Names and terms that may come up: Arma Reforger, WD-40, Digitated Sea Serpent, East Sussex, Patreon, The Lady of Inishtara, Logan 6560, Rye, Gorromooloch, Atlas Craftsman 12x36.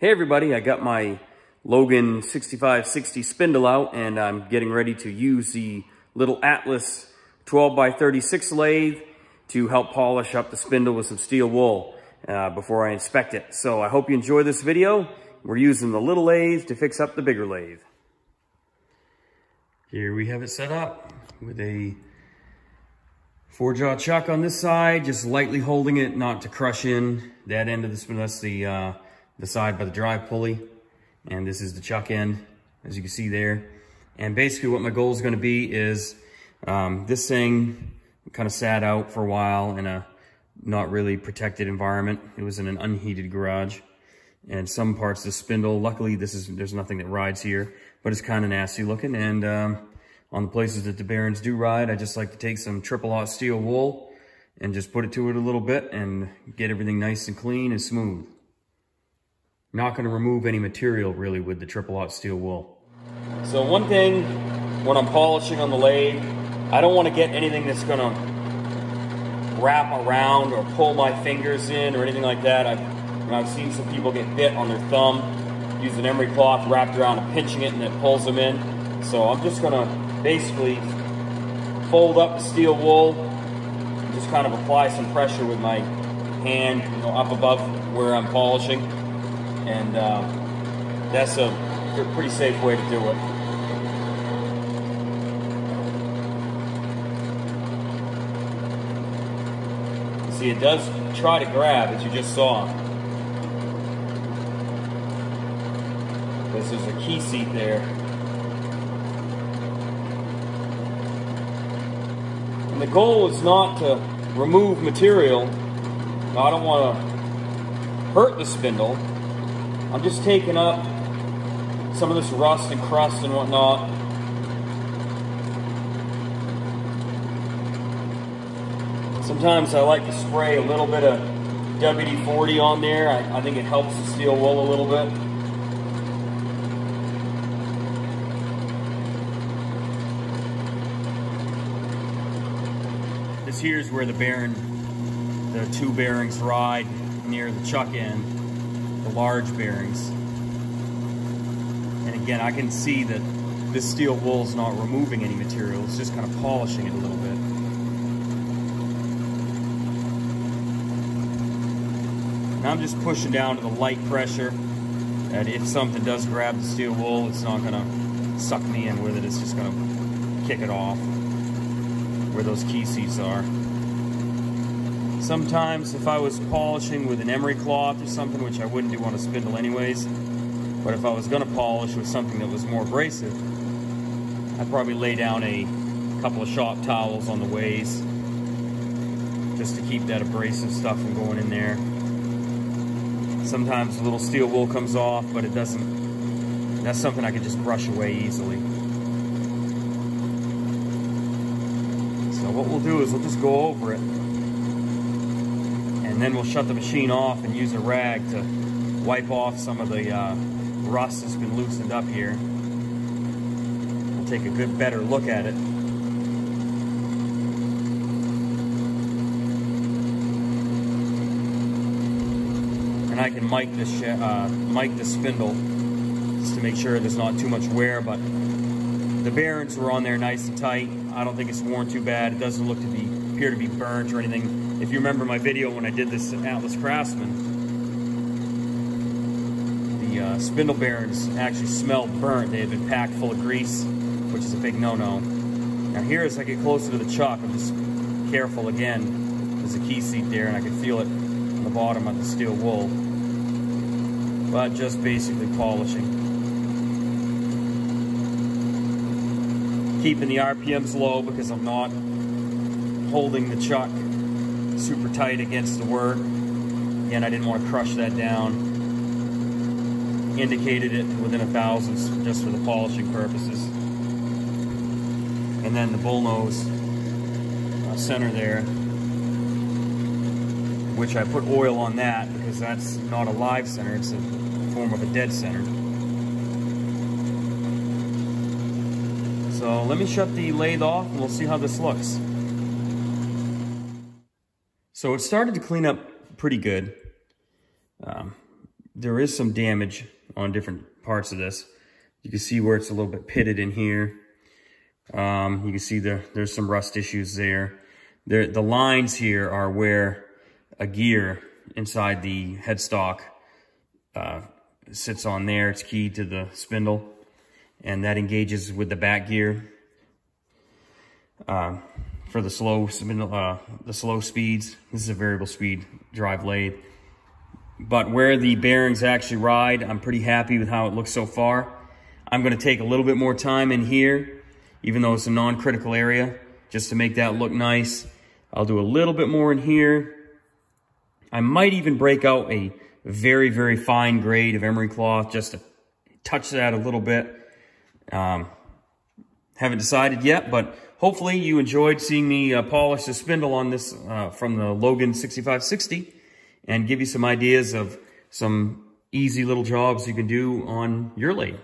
Hey everybody, I got my Logan 6560 spindle out and I'm getting ready to use the little Atlas 12x36 lathe to help polish up the spindle with some steel wool before I inspect it. So I hope you enjoy this video. We're using the little lathe to fix up the bigger lathe. Here we have it set up with a 4-jaw chuck on this side, just lightly holding it not to crush in that end of the spindle. That's the side by the drive pulley, and this is the chuck end, as you can see there. And basically what my goal is going to be is this thing kind of sat out for a while in a not really protected environment. It was in an unheated garage, and some parts of the spindle, luckily there's nothing that rides here, but it's kind of nasty looking. And on the places that the bearings do ride, I just like to take some triple hot steel wool and just put it to it a little bit and get everything nice and clean and smooth. Not going to remove any material really with the triple hot steel wool. So one thing when I'm polishing on the lathe, I don't want to get anything that's going to wrap around or pull my fingers in or anything like that. I've seen some people get bit on their thumb using emery cloth wrapped around and pinching it, and it pulls them in. So I'm just going to basically fold up the steel wool and just kind of apply some pressure with my hand, you know, up above where I'm polishing. And that's a pretty safe way to do it. You see, it does try to grab, as you just saw. This is a key seat there. And the goal is not to remove material. I don't want to hurt the spindle. I'm just taking up some of this rust and crust and whatnot. Sometimes I like to spray a little bit of WD-40 on there. I think it helps the steel wool a little bit. This here is where the two bearings ride near the chuck end. Large bearings. And again, I can see that this steel wool is not removing any material, it's just kind of polishing it a little bit. And I'm just pushing down to the light pressure that if something does grab the steel wool, it's not going to suck me in with it, it's just going to kick it off where those key seats are. Sometimes if I was polishing with an emery cloth or something, which I wouldn't do on a spindle anyways, but if I was going to polish with something that was more abrasive, I'd probably lay down a couple of shop towels on the ways just to keep that abrasive stuff from going in there. Sometimes a little steel wool comes off, but it doesn't. That's something I could just brush away easily. So what we'll do is we'll just go over it. And then we'll shut the machine off and use a rag to wipe off some of the rust that's been loosened up here. We'll take a good, better look at it. And I can mic this spindle just to make sure there's not too much wear, but the bearings were on there nice and tight. I don't think it's worn too bad. It doesn't look to be appear to be burnt or anything. If you remember my video when I did this at Atlas Craftsman, the spindle bearings actually smelled burnt. They had been packed full of grease, which is a big no-no. Now here, as I get closer to the chuck, I'm just careful again. There's a key seat there, and I can feel it on the bottom of the steel wool. But just basically polishing. Keeping the RPMs low because I'm not holding the chuck super tight against the work. Again, I didn't want to crush that down. Indicated it within 1,000ths just for the polishing purposes. And then the bullnose center there, which I put oil on that because that's not a live center, it's a form of a dead center. So let me shut the lathe off and we'll see how this looks. So it started to clean up pretty good. there is some damage on different parts of this. You can see where it's a little bit pitted in here. You can see there's some rust issues there. The lines here are where a gear inside the headstock sits on there. It's keyed to the spindle, and that engages with the back gear for the slow speeds. This is a variable speed drive lathe. But where the bearings actually ride, I'm pretty happy with how it looks so far. I'm going to take a little bit more time in here, even though it's a non-critical area, just to make that look nice. I'll do a little bit more in here. I might even break out a very, very fine grade of emery cloth just to touch that a little bit. Haven't decided yet, but hopefully you enjoyed seeing me polish the spindle on this from the Logan 6560 and give you some ideas of some easy little jobs you can do on your lathe.